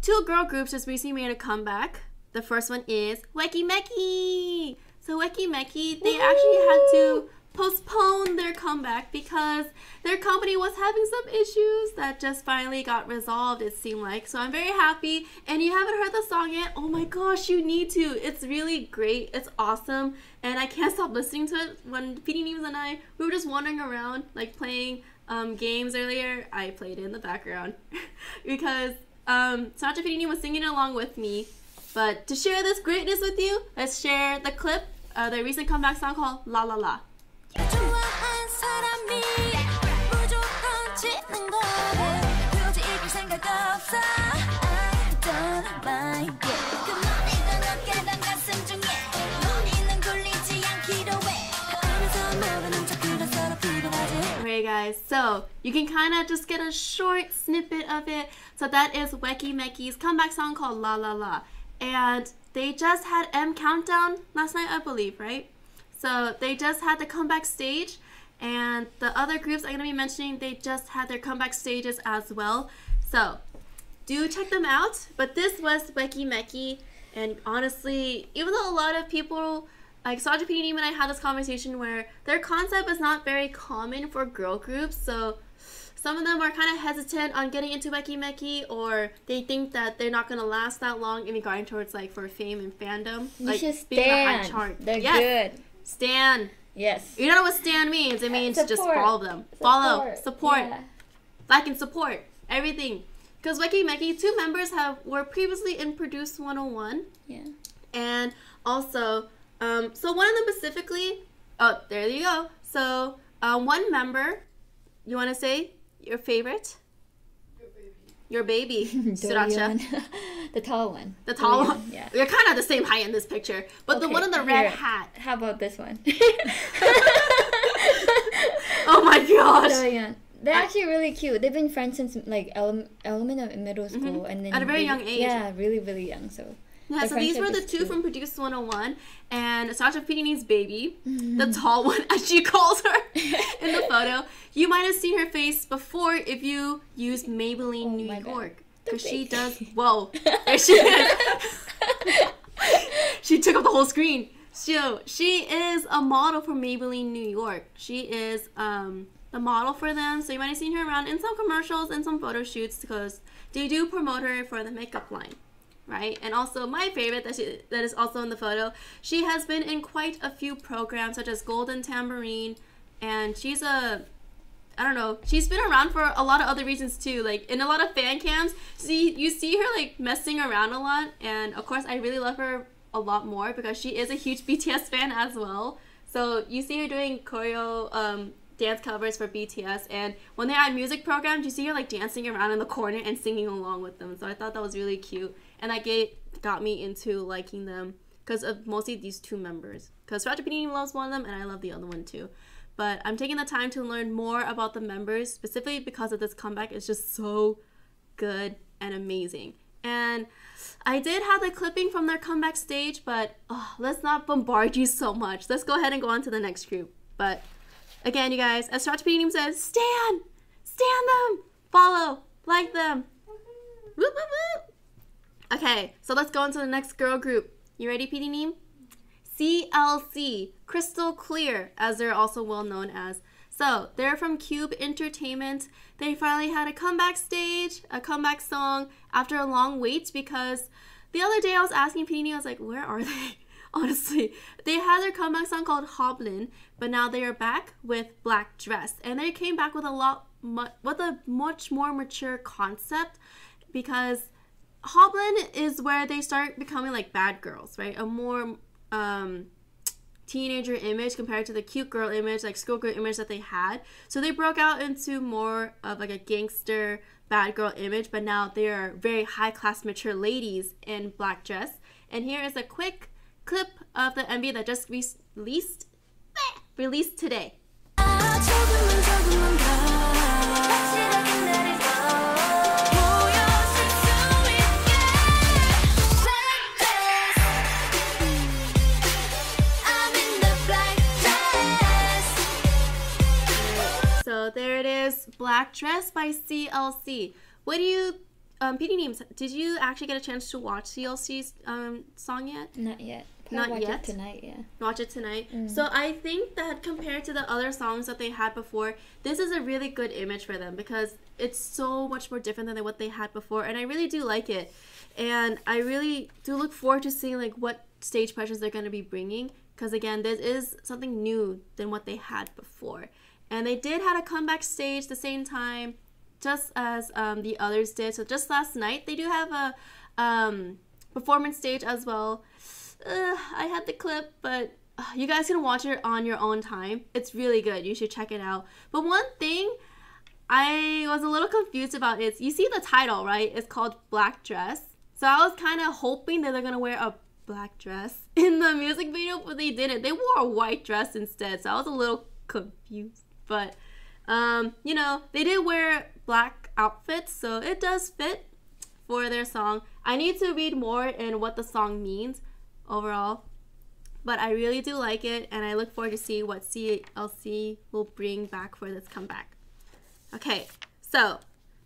two girl groups just recently made a comeback. The first one is Weki Meki. So Weki Meki, they actually had to postpone their comeback because their company was having some issues that just finally got resolved, it seemed like. So I'm very happy. And you haven't heard the song yet? Oh my gosh, you need to. It's really great. It's awesome. And I can't stop listening to it. When PD Neems and I, we were just wandering around, like playing games earlier, I played it in the background because Sancha Fidini was singing along with me. But to share this greatness with you, let's share the clip of their recent comeback song called La La La. Alright guys, so you can kind of just get a short snippet of it. So that is Weki Meki's comeback song called La La La. And they just had M Countdown last night, I believe, right? So they just had the comeback stage, and the other groups I'm going to be mentioning, they just had their comeback stages as well. So do check them out. But this was Weki Meki, and honestly, even though a lot of people, like Sancha PD Neeman and I had this conversation where their concept is not very common for girl groups, so some of them are kind of hesitant on getting into Weki Meki, or they think that they're not going to last that long in regard towards like for fame and fandom. You like should being stand. A high chart. They're yes. good. Stan. Yes. You know what stan means? It means support. Just follow them. Support. Follow. Support. Yeah. Like and support. Everything. Because Weki Meki, two members were previously in Produce 101. Yeah. And also, so one of them specifically, oh, there you go. So one member, you want to say? Your favorite? Your baby. Sriracha. The tall one. The tall one? Yeah. You're kind of the same height in this picture. But okay, the one in the red hat. How about this one? Oh my gosh. Taeyong. They're actually really cute. They've been friends since like element of middle school. Mm-hmm. And then at a very young age. Yeah, really, really young. So. Yeah, so these were the two from Produce 101, and Sancha PD Neems' baby, the tall one, as she calls her in the photo. You might have seen her face before if you used Maybelline New York, because she does. Whoa, there she is. She took up the whole screen. So she is a model for Maybelline New York. She is the model for them, so you might have seen her around in some commercials and some photo shoots because they do promote her for the makeup line. Right, and also my favorite that is also in the photo, she has been in quite a few programs such as Golden Tambourine, and she's she's been around for a lot of other reasons too, like in a lot of fan cams. You see her like messing around a lot, and of course I really love her a lot more because she is a huge BTS fan as well. So you see her doing choreo dance covers for BTS, and when they had music programs, you see her like dancing around in the corner and singing along with them. So I thought that was really cute, and that got me into liking them because of mostly these two members. Because Sancha PD Neems loves one of them, and I love the other one too. But I'm taking the time to learn more about the members specifically because of this comeback. It's just so good and amazing. And I did have the clipping from their comeback stage, but let's not bombard you so much. Let's go ahead and go on to the next group. But again, you guys, as Sancha PD Neems says, stand them, follow, like them. Whoop, whoop, whoop. Okay, so let's go on to the next girl group. You ready, PD Neem? CLC, CrystaL Clear, as they're also well known as. So they're from Cube Entertainment. They finally had a comeback stage, a comeback song after a long wait, because the other day I was asking PD Neem, I was like, where are they? Honestly, they had their comeback song called Hoblin, but now they are back with Black Dress, and they came back with a much more mature concept, because Hoblin is where they start becoming like bad girls, right? A more teenager image compared to the cute girl image, like schoolgirl image that they had. So they broke out into more of like a gangster bad girl image, but now they are very high class mature ladies in Black Dress. And here is a quick clip of the MV that just released today. So there it is, Black Dress by CLC. What do you PD Names, did you actually get a chance to watch CLC's song yet? Not yet. Watch it tonight, yeah. Watch it tonight. So I think that compared to the other songs that they had before, this is a really good image for them because it's so much more different than what they had before, and I really do like it. And I really do look forward to seeing like what stage pressures they're going to be bringing, because again, this is something new than what they had before. And they did have a comeback stage the same time, just as the others did. So just last night, they do have a performance stage as well. I had the clip, but you guys can watch it on your own time. It's really good. You should check it out. But one thing I was a little confused about is, you see the title, right? It's called Black Dress. So I was kind of hoping that they're going to wear a black dress in the music video, but they didn't. They wore a white dress instead. So I was a little confused. But, you know, they did wear black outfits, so it does fit for their song. I need to read more in what the song means overall, but I really do like it, and I look forward to see what CLC will bring back for this comeback. Okay, so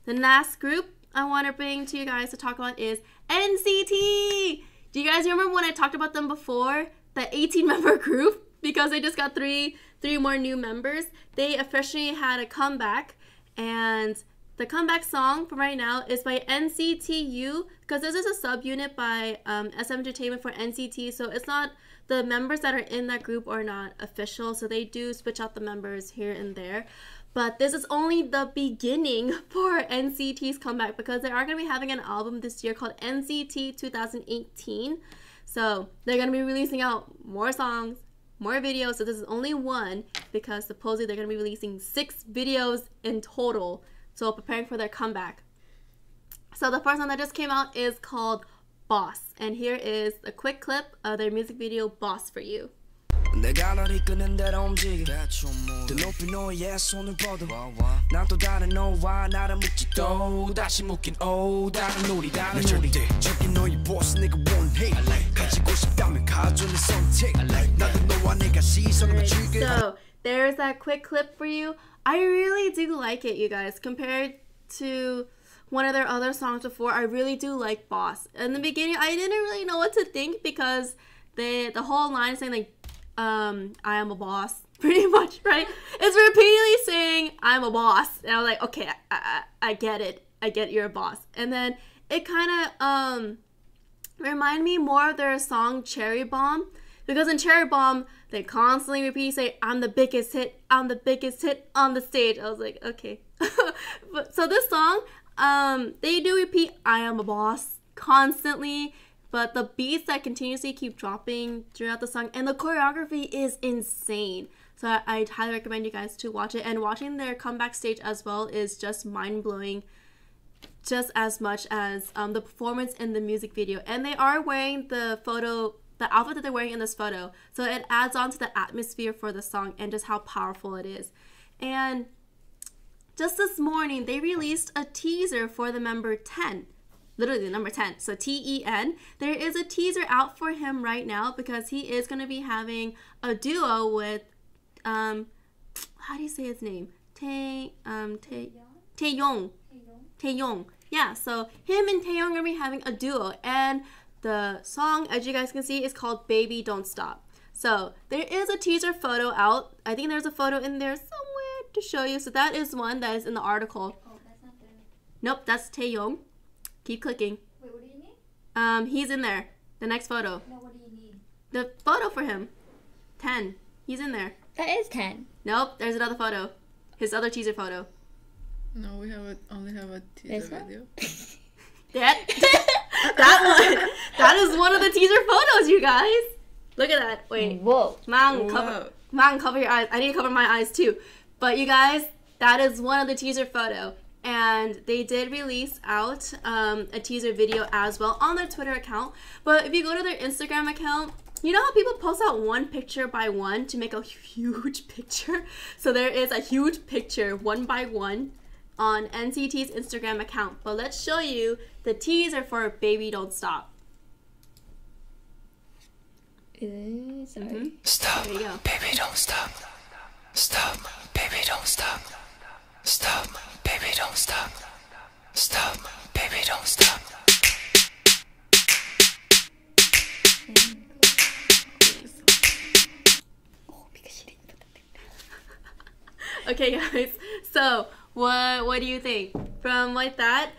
the last group I want to bring to you guys to talk about is NCT. Do you guys remember when I talked about them before, the 18-member group? Because they just got three more new members. They officially had a comeback, and the comeback song from right now is by NCTU, because this is a subunit by SM Entertainment for NCT, so it's not the members that are in that group are not official, so they do switch out the members here and there. But this is only the beginning for NCT's comeback, because they are going to be having an album this year called NCT 2018. So they're going to be releasing out more songs, more videos, so this is only one, because supposedly they're going to be releasing 6 videos in total. So preparing for their comeback. So the first one that just came out is called Boss. And here is a quick clip of their music video, Boss for You. So there's that quick clip for you. I really do like it, you guys. Compared to one of their other songs before, I really do like Boss. In the beginning, I didn't really know what to think, because the whole line is saying like, I am a boss, pretty much, right? It's repeatedly saying, I'm a boss. And I was like, okay, I get it. I get you're a boss. And then it kind of reminded me more of their song Cherry Bomb. Because in Cherry Bomb, they constantly repeat, say, I'm the biggest hit on the stage. I was like, okay. But, so this song, they do repeat, I am a boss, constantly. But the beats that continuously keep dropping throughout the song, and the choreography is insane. So I highly recommend you guys to watch it. And watching their comeback stage as well is just mind-blowing, just as much as the performance in the music video. And they are wearing the outfit that they're wearing in this photo, so it adds on to the atmosphere for the song and just how powerful it is. And just this morning, they released a teaser for the member Ten, literally the number 10, so T-E-N. There is a teaser out for him right now, because he is going to be having a duo with, how do you say his name? Taeyong. Taeyong. Yeah, so him and Taeyong are going to be having a duo, and the song, as you guys can see, is called Baby Don't Stop. So there is a teaser photo out. I think there's a photo in there somewhere to show you. So that is one that is in the article. Oh, that's not there. Nope, that's Taeyong. Keep clicking. Wait, what do you need? He's in there. The next photo. No, what do you need? The photo for him. 10. He's in there. That is 10. Nope, there's another photo. His other teaser photo. No, we have only have a teaser video. That one. That is one of the teaser photos, you guys. Look at that. Wait. Whoa. Mang, cover your eyes. I need to cover my eyes too. But you guys, that is one of the teaser photo. And they did release out a teaser video as well on their Twitter account. But if you go to their Instagram account, you know how people post out one picture by one to make a huge picture? So there is a huge picture, one by one, on NCT's Instagram account. But let's show you the teaser for Baby Don't Stop. Stop, baby don't stop. Stop, baby don't stop. Stop, baby don't stop. Stop, Baby, don't stop. Okay, guys. So, what do you think? From like that,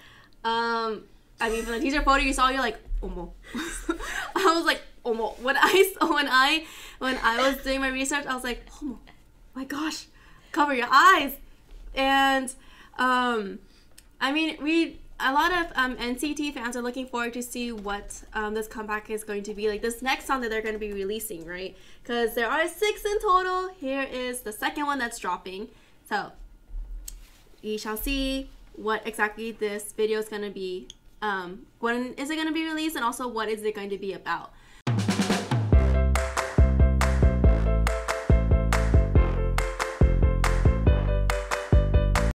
I mean, from the teaser photo you saw, you're like, omo. I was like, omo. When I was doing my research, I was like, omo. My gosh, cover your eyes. And I mean, a lot of NCT fans are looking forward to see what this comeback is going to be like. This next song that they're going to be releasing, right? Because there are 6 in total. Here is the second one that's dropping. So we shall see what exactly this video is going to be. When is it going to be released, and also what is it going to be about?